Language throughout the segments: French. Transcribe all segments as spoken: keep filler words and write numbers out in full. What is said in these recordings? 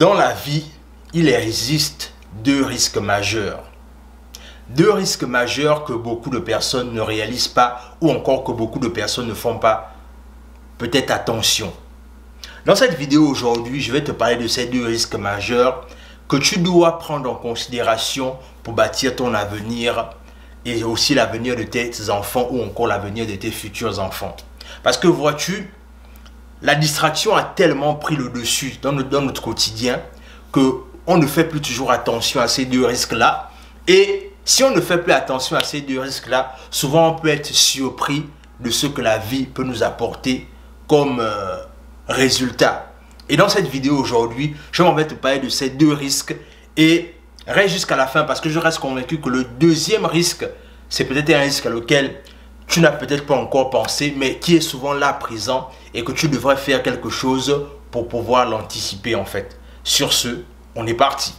Dans la vie, il existe deux risques majeurs. Deux risques majeurs que beaucoup de personnes ne réalisent pas ou encore que beaucoup de personnes ne font pas. Peut-être attention. Dans cette vidéo aujourd'hui, je vais te parler de ces deux risques majeurs que tu dois prendre en considération pour bâtir ton avenir et aussi l'avenir de tes enfants ou encore l'avenir de tes futurs enfants. Parce que vois-tu, la distraction a tellement pris le dessus dans notre, dans notre quotidien qu'on ne fait plus toujours attention à ces deux risques-là. Et si on ne fait plus attention à ces deux risques-là, souvent on peut être surpris de ce que la vie peut nous apporter comme euh, résultat. Et dans cette vidéo aujourd'hui, je vais te parler de ces deux risques et reste jusqu'à la fin parce que je reste convaincu que le deuxième risque, c'est peut-être un risque à lequel tu n'as peut-être pas encore pensé, mais qui est souvent là présent et que tu devrais faire quelque chose pour pouvoir l'anticiper en fait. Sur ce, on est parti.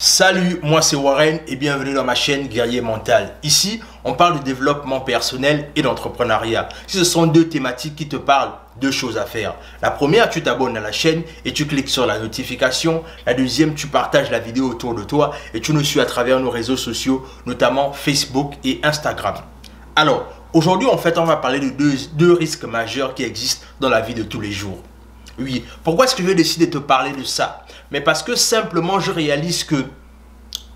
Salut, moi c'est Warren et bienvenue dans ma chaîne Guerrier Mental. Ici, on parle de développement personnel et d'entrepreneuriat. Ce sont deux thématiques qui te parlent, deux choses à faire. La première, tu t'abonnes à la chaîne et tu cliques sur la notification. La deuxième, tu partages la vidéo autour de toi et tu nous suis à travers nos réseaux sociaux, notamment Facebook et Instagram. Alors, aujourd'hui, en fait, on va parler de deux, deux risques majeurs qui existent dans la vie de tous les jours. Oui, pourquoi est-ce que je vais décider de te parler de ça? Mais parce que simplement je réalise que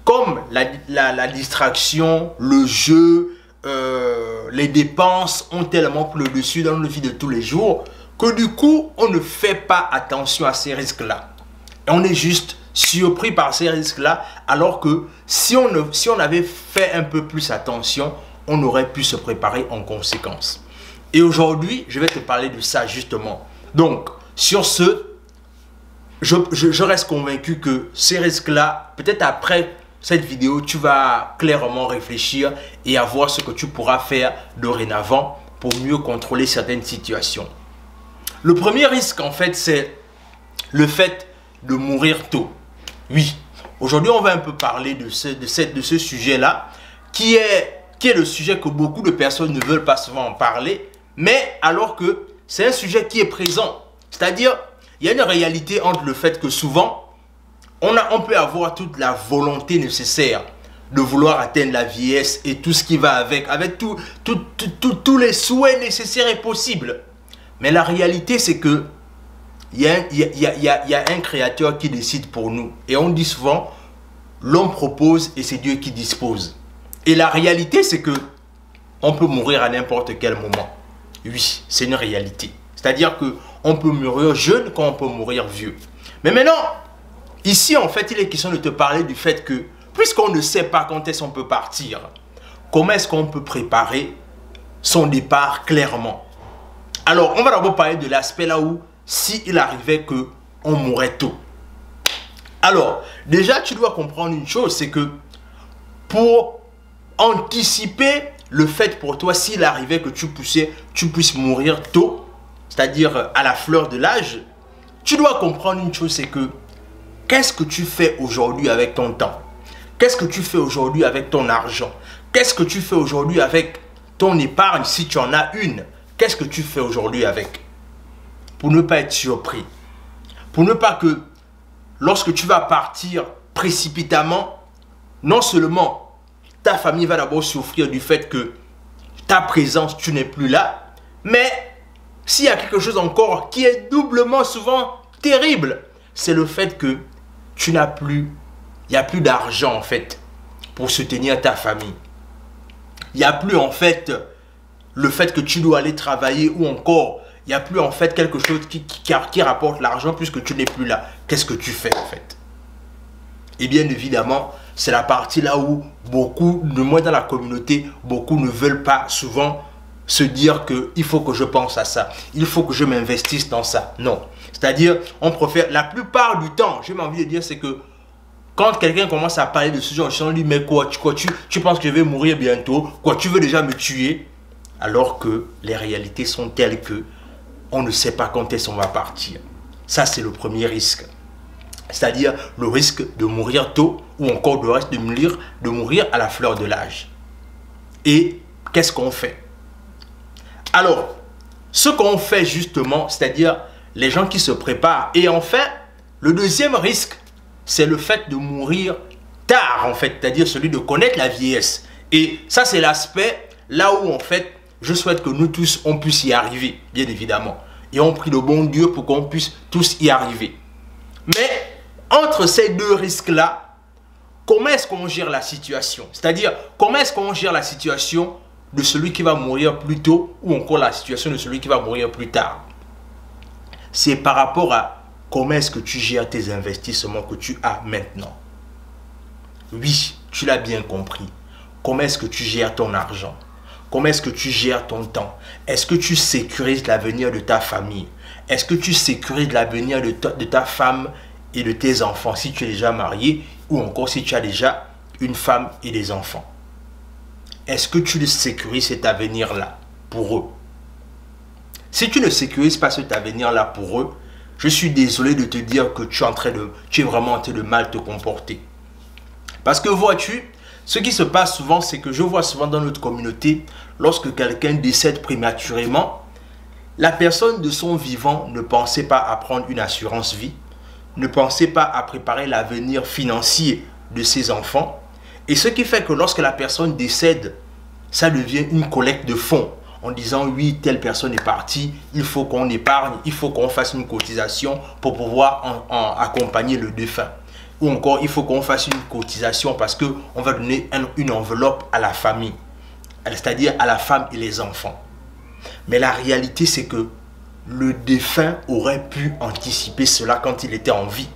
comme la, la, la distraction, le jeu, euh, les dépenses ont tellement pris le dessus dans notre vie de tous les jours que du coup on ne fait pas attention à ces risques-là. Et on est juste surpris par ces risques-là alors que si on, ne, si on avait fait un peu plus attention, on aurait pu se préparer en conséquence. Et aujourd'hui, je vais te parler de ça justement. Donc, sur ce, je, je, je reste convaincu que ces risques-là, peut-être après cette vidéo, tu vas clairement réfléchir et avoir ce que tu pourras faire dorénavant pour mieux contrôler certaines situations. Le premier risque, en fait, c'est le fait de mourir tôt. Oui, aujourd'hui, on va un peu parler de ce, de ce, de ce sujet-là, qui est, qui est le sujet que beaucoup de personnes ne veulent pas souvent en parler, mais alors que c'est un sujet qui est présent. C'est-à-dire, il y a une réalité entre le fait que souvent, on, a, on peut avoir toute la volonté nécessaire de vouloir atteindre la vieillesse et tout ce qui va avec, avec tous tout, tout, tout, tout les souhaits nécessaires et possibles. Mais la réalité, c'est que il y, y, y, y, y a un créateur qui décide pour nous. Et on dit souvent, l'homme propose et c'est Dieu qui dispose. Et la réalité, c'est que on peut mourir à n'importe quel moment. Oui, c'est une réalité. C'est-à-dire que on peut mourir jeune quand on peut mourir vieux. Mais maintenant, ici en fait, il est question de te parler du fait que, puisqu'on ne sait pas quand est-ce qu'on peut partir, comment est-ce qu'on peut préparer son départ clairement? Alors, on va d'abord parler de l'aspect là où, s'il arrivait qu'on mourrait tôt. Alors, déjà, tu dois comprendre une chose, c'est que pour anticiper le fait pour toi, s'il arrivait que tu, poussais, tu puisses mourir tôt, c'est-à-dire à la fleur de l'âge, tu dois comprendre une chose, c'est que qu'est-ce que tu fais aujourd'hui avec ton temps? Qu'est-ce que tu fais aujourd'hui avec ton argent? Qu'est-ce que tu fais aujourd'hui avec ton épargne si tu en as une? Qu'est-ce que tu fais aujourd'hui avec? Pour ne pas être surpris. Pour ne pas que lorsque tu vas partir précipitamment, non seulement ta famille va d'abord souffrir du fait que ta présence, tu n'es plus là, mais s'il y a quelque chose encore qui est doublement souvent terrible, c'est le fait que tu n'as plus, il n'y a plus d'argent en fait pour soutenir ta famille. Il n'y a plus en fait le fait que tu dois aller travailler ou encore, il n'y a plus en fait quelque chose qui, qui, qui rapporte l'argent puisque tu n'es plus là. Qu'est-ce que tu fais en fait? Et bien évidemment, c'est la partie là où beaucoup, de moins dans la communauté, beaucoup ne veulent pas souvent se dire qu'il faut que je pense à ça, il faut que je m'investisse dans ça. Non. C'est-à-dire, on préfère, la plupart du temps, j'ai envie de dire, c'est que quand quelqu'un commence à parler de ce genre, on lui dit, mais quoi, tu, quoi tu, tu penses que je vais mourir bientôt, quoi, tu veux déjà me tuer, alors que les réalités sont telles que on ne sait pas quand est-ce qu'on va partir. Ça, c'est le premier risque. C'est-à-dire le risque de mourir tôt ou encore le risque de mourir, de mourir à la fleur de l'âge. Et qu'est-ce qu'on fait? Alors, ce qu'on fait justement, c'est-à-dire les gens qui se préparent. Et enfin, le deuxième risque, c'est le fait de mourir tard, en fait, c'est-à-dire celui de connaître la vieillesse. Et ça, c'est l'aspect là où, en fait, je souhaite que nous tous, on puisse y arriver, bien évidemment. Et on prie le bon Dieu pour qu'on puisse tous y arriver. Mais entre ces deux risques-là, comment est-ce qu'on gère la situation? C'est-à-dire, comment est-ce qu'on gère la situation de celui qui va mourir plus tôt ou encore la situation de celui qui va mourir plus tard? C'est par rapport à comment est-ce que tu gères tes investissements que tu as maintenant. Oui, tu l'as bien compris. Comment est-ce que tu gères ton argent? Comment est-ce que tu gères ton temps? Est-ce que tu sécurises l'avenir de ta famille? Est-ce que tu sécurises l'avenir de, de ta femme et de tes enfants si tu es déjà marié ou encore si tu as déjà une femme et des enfants? Est-ce que tu sécurises cet avenir-là pour eux? Si tu ne sécurises pas cet avenir-là pour eux, je suis désolé de te dire que tu es, en train de, tu es vraiment en train de mal te comporter. Parce que vois-tu, ce qui se passe souvent, c'est que je vois souvent dans notre communauté, lorsque quelqu'un décède prématurément, la personne de son vivant ne pensait pas à prendre une assurance vie, ne pensait pas à préparer l'avenir financier de ses enfants. Et ce qui fait que lorsque la personne décède, ça devient une collecte de fonds en disant oui, telle personne est partie, il faut qu'on épargne, il faut qu'on fasse une cotisation pour pouvoir en, en accompagner le défunt. Ou encore, il faut qu'on fasse une cotisation parce qu'on va donner un, une enveloppe à la famille, c'est-à-dire à la femme et les enfants. Mais la réalité, c'est que le défunt aurait pu anticiper cela quand il était en vie.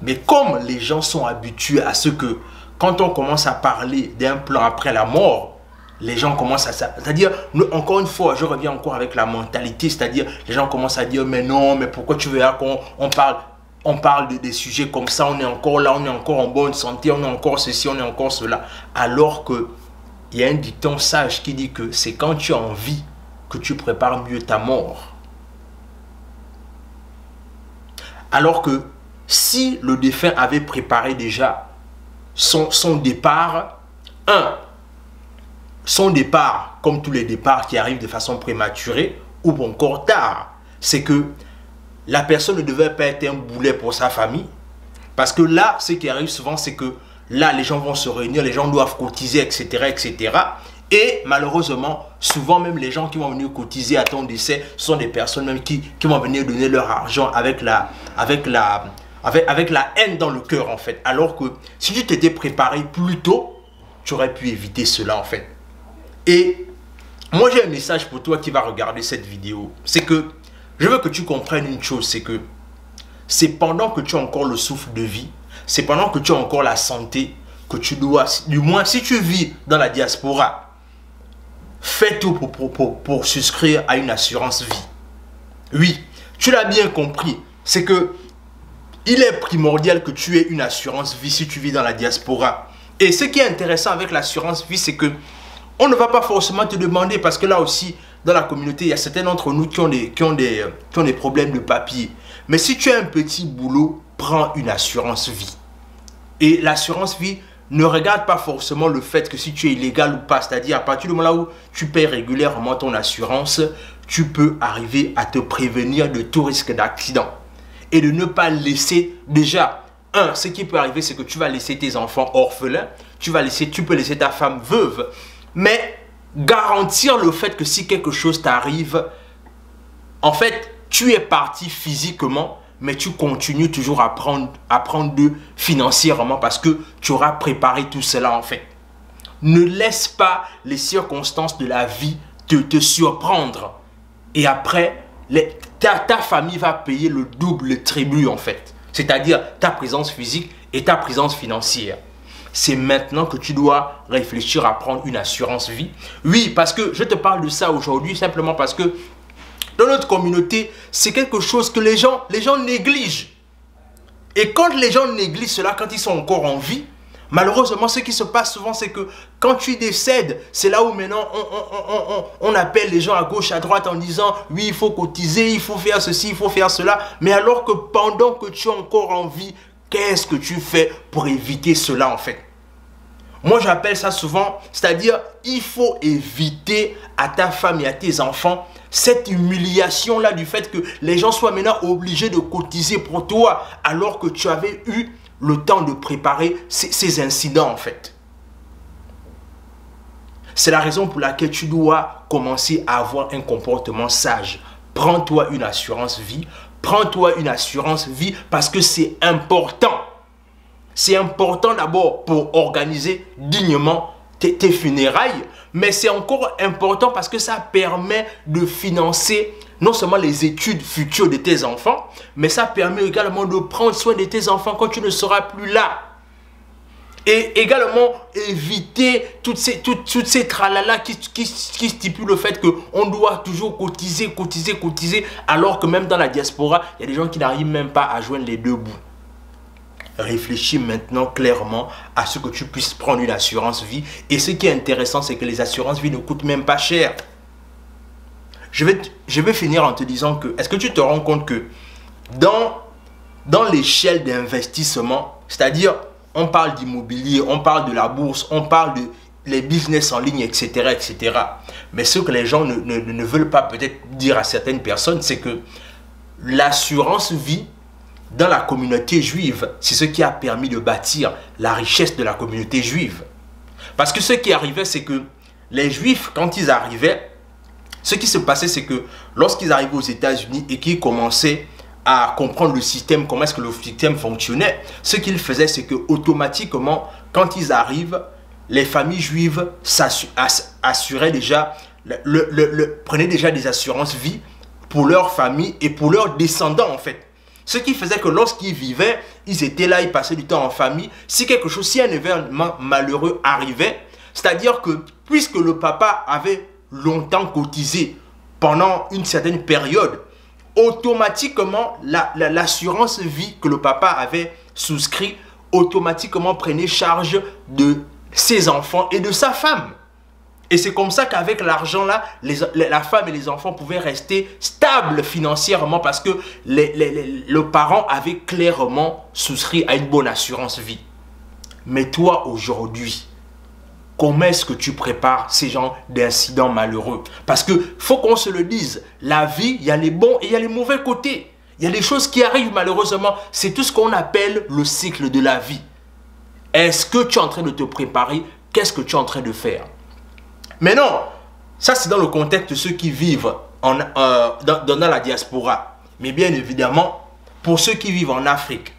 Mais comme les gens sont habitués à ce que, quand on commence à parler d'un plan après la mort, les gens commencent à... C'est-à-dire, encore une fois, je reviens encore avec la mentalité, c'est-à-dire, les gens commencent à dire, mais non, mais pourquoi tu veux qu'on on parle... On parle de des sujets comme ça, on est encore là, on est encore en bonne santé, on est encore ceci, on est encore cela. Alors que il y a un dicton sage qui dit que c'est quand tu as envie que tu prépares mieux ta mort. Alors que si le défunt avait préparé déjà son, son départ, un, son départ, comme tous les départs qui arrivent de façon prématurée ou encore tard, c'est que la personne ne devait pas être un boulet pour sa famille. Parce que là, ce qui arrive souvent, c'est que là, les gens vont se réunir, les gens doivent cotiser, et cetera, et cetera. Et malheureusement, souvent même les gens qui vont venir cotiser à ton décès sont des personnes même qui, qui vont venir donner leur argent avec la, avec, la, avec, avec la haine dans le cœur, en fait. Alors que si tu t'étais préparé plus tôt, tu aurais pu éviter cela, en fait. Et moi, j'ai un message pour toi qui va regarder cette vidéo. C'est que je veux que tu comprennes une chose, c'est que c'est pendant que tu as encore le souffle de vie, c'est pendant que tu as encore la santé, que tu dois, du moins si tu vis dans la diaspora, fais tout pour, pour, pour, pour souscrire à une assurance vie. Oui, tu l'as bien compris, c'est que il est primordial que tu aies une assurance vie si tu vis dans la diaspora. Et ce qui est intéressant avec l'assurance vie, c'est que on ne va pas forcément te demander, parce que là aussi, dans la communauté, il y a certains d'entre nous qui ont, des, qui, ont des, qui ont des problèmes de papier. Mais si tu as un petit boulot, prends une assurance vie. Et l'assurance vie ne regarde pas forcément le fait que si tu es illégal ou pas. C'est-à-dire, à partir du moment là où tu payes régulièrement ton assurance, tu peux arriver à te prévenir de tout risque d'accident. Et de ne pas laisser, déjà, un, ce qui peut arriver, c'est que tu vas laisser tes enfants orphelins. Tu, vas laisser, tu peux laisser ta femme veuve. Mais garantir le fait que si quelque chose t'arrive, en fait, tu es parti physiquement, mais tu continues toujours à prendre, à prendre d'eux financièrement parce que tu auras préparé tout cela, en fait. Ne laisse pas les circonstances de la vie te, te surprendre. Et après, les, ta, ta famille va payer le double tribut, en fait. C'est-à-dire ta présence physique et ta présence financière. C'est maintenant que tu dois réfléchir à prendre une assurance vie. Oui, parce que je te parle de ça aujourd'hui simplement parce que dans notre communauté, c'est quelque chose que les gens, les gens négligent. Et quand les gens négligent cela, quand ils sont encore en vie, Malheureusement, ce qui se passe souvent, c'est que quand tu décèdes, c'est là où maintenant on, on, on, on, on appelle les gens à gauche, à droite en disant « oui, il faut cotiser, il faut faire ceci, il faut faire cela ». Mais alors que pendant que tu es encore en vie, qu'est-ce que tu fais pour éviter cela en fait? Moi, j'appelle ça souvent, c'est-à-dire il faut éviter à ta femme et à tes enfants cette humiliation-là du fait que les gens soient maintenant obligés de cotiser pour toi alors que tu avais eu le temps de préparer ces, ces incidents en fait. C'est la raison pour laquelle tu dois commencer à avoir un comportement sage. Prends-toi une assurance vie, prends-toi une assurance vie parce que c'est important. C'est important d'abord pour organiser dignement tes, tes funérailles, mais c'est encore important parce que ça permet de financer non seulement les études futures de tes enfants, mais ça permet également de prendre soin de tes enfants quand tu ne seras plus là. Et également éviter toutes ces, toutes, toutes ces tralala qui, qui, qui stipulent le fait qu'on doit toujours cotiser, cotiser, cotiser, alors que même dans la diaspora, il y a des gens qui n'arrivent même pas à joindre les deux bouts. Réfléchis maintenant clairement à ce que tu puisses prendre une assurance vie. Et ce qui est intéressant, c'est que les assurances vie ne coûtent même pas cher. Je vais, je vais finir en te disant que, est-ce que tu te rends compte que dans, dans l'échelle d'investissement, c'est-à-dire on parle d'immobilier, on parle de la bourse, on parle de les business en ligne, et cetera, et cetera. Mais ce que les gens ne, ne, ne veulent pas peut-être dire à certaines personnes, c'est que l'assurance vie, dans la communauté juive, c'est ce qui a permis de bâtir la richesse de la communauté juive. Parce que ce qui arrivait, c'est que les juifs, quand ils arrivaient, ce qui se passait, c'est que lorsqu'ils arrivaient aux États-Unis et qu'ils commençaient à comprendre le système, comment est-ce que le système fonctionnait, ce qu'ils faisaient, c'est que automatiquement, quand ils arrivent, les familles juives s'assuraient déjà, le, le, le, prenaient déjà des assurances vie pour leur famille et pour leurs descendants, en fait. Ce qui faisait que lorsqu'ils vivaient, ils étaient là, ils passaient du temps en famille. Si quelque chose, si un événement malheureux arrivait, c'est-à-dire que puisque le papa avait longtemps cotisé pendant une certaine période, automatiquement, la, la, l'assurance vie que le papa avait souscrit, automatiquement prenait charge de ses enfants et de sa femme. Et c'est comme ça qu'avec l'argent là, les, la femme et les enfants pouvaient rester stables financièrement parce que les, les, les, le parent avait clairement souscrit à une bonne assurance vie. Mais toi aujourd'hui, comment est-ce que tu prépares ces genres d'incidents malheureux? Parce qu'il faut qu'on se le dise, la vie, il y a les bons et il y a les mauvais côtés. Il y a des choses qui arrivent malheureusement, c'est tout ce qu'on appelle le cycle de la vie. Est-ce que tu es en train de te préparer? Qu'est-ce que tu es en train de faire? Mais non, ça c'est dans le contexte de ceux qui vivent en, euh, dans, dans la diaspora. Mais bien évidemment, pour ceux qui vivent en Afrique,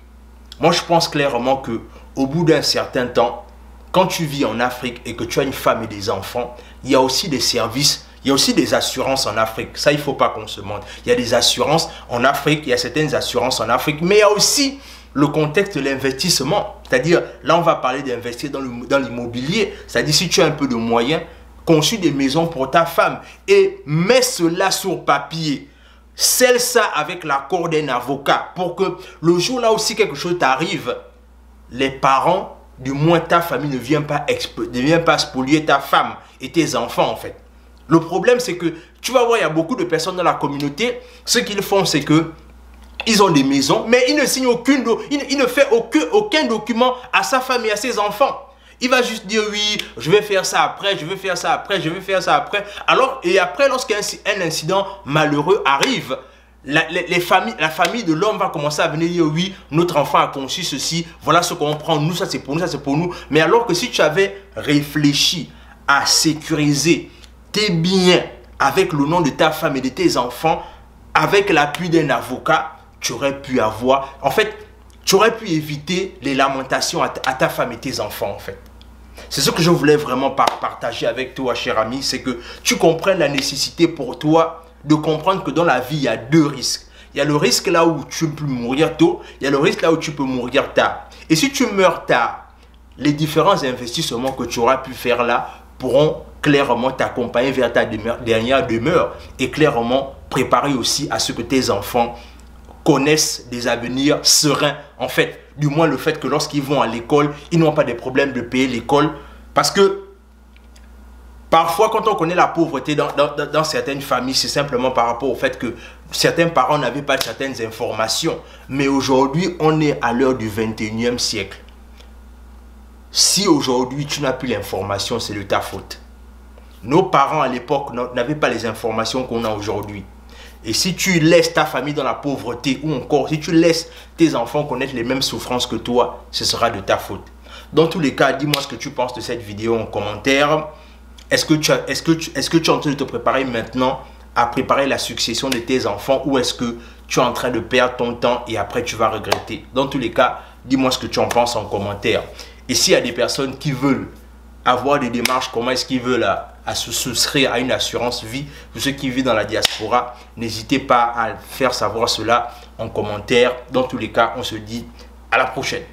moi je pense clairement que au bout d'un certain temps, quand tu vis en Afrique et que tu as une femme et des enfants, il y a aussi des services, il y a aussi des assurances en Afrique. Ça, il ne faut pas qu'on se mente. Il y a des assurances en Afrique, il y a certaines assurances en Afrique, mais il y a aussi le contexte de l'investissement. C'est-à-dire, là on va parler d'investir dans l'immobilier. C'est-à-dire, si tu as un peu de moyens, conçu des maisons pour ta femme et mets cela sur papier. Scelle ça avec l'accord d'un avocat pour que le jour là aussi quelque chose t'arrive, les parents, du moins ta famille, ne viennent pas, ne viennent pas spolier ta femme et tes enfants en fait. Le problème c'est que tu vas voir, il y a beaucoup de personnes dans la communauté, ce qu'ils font c'est que ils ont des maisons mais ils ne signent aucune, ils, ils ne font aucun, aucun document à sa femme et à ses enfants. Il va juste dire oui, je vais faire ça après, je vais faire ça après, je vais faire ça après. Alors, et après, lorsqu'un un incident malheureux arrive, la, les, les familles, la famille de l'homme va commencer à venir dire oui, notre enfant a conçu ceci, voilà ce qu'on prend, nous, ça c'est pour nous, ça c'est pour nous. Mais alors que si tu avais réfléchi à sécuriser tes biens avec le nom de ta femme et de tes enfants, avec l'appui d'un avocat, tu aurais pu avoir... En fait, tu aurais pu éviter les lamentations à ta, à ta femme et tes enfants, en fait. C'est ce que je voulais vraiment par partager avec toi, cher ami, c'est que tu comprennes la nécessité pour toi de comprendre que dans la vie, il y a deux risques. Il y a le risque là où tu peux mourir tôt, il y a le risque là où tu peux mourir tard. Et si tu meurs tard, les différents investissements que tu auras pu faire là pourront clairement t'accompagner vers ta demeure, dernière demeure et clairement préparer aussi à ce que tes enfants connaissent des avenirs sereins, en fait, du moins le fait que lorsqu'ils vont à l'école, ils n'ont pas des problèmes de payer l'école. Parce que parfois, quand on connaît la pauvreté dans, dans, dans certaines familles, c'est simplement par rapport au fait que certains parents n'avaient pas certaines informations. Mais aujourd'hui, on est à l'heure du vingt et unième siècle. Si aujourd'hui, tu n'as plus l'information, c'est de ta faute. Nos parents à l'époque n'avaient pas les informations qu'on a aujourd'hui. Et si tu laisses ta famille dans la pauvreté, ou encore si tu laisses tes enfants connaître les mêmes souffrances que toi, ce sera de ta faute. Dans tous les cas, dis-moi ce que tu penses de cette vidéo en commentaire. Est-ce que tu as, est-ce que tu, est-ce que tu es en train de te préparer maintenant à préparer la succession de tes enfants, ou est-ce que tu es en train de perdre ton temps et après tu vas regretter? Dans tous les cas, dis-moi ce que tu en penses en commentaire. Et s'il y a des personnes qui veulent avoir des démarches, comment est-ce qu'ils veulent à, à se souscrire à une assurance vie, pour ceux qui vivent dans la diaspora, n'hésitez pas à faire savoir cela en commentaire. Dans tous les cas, on se dit à la prochaine.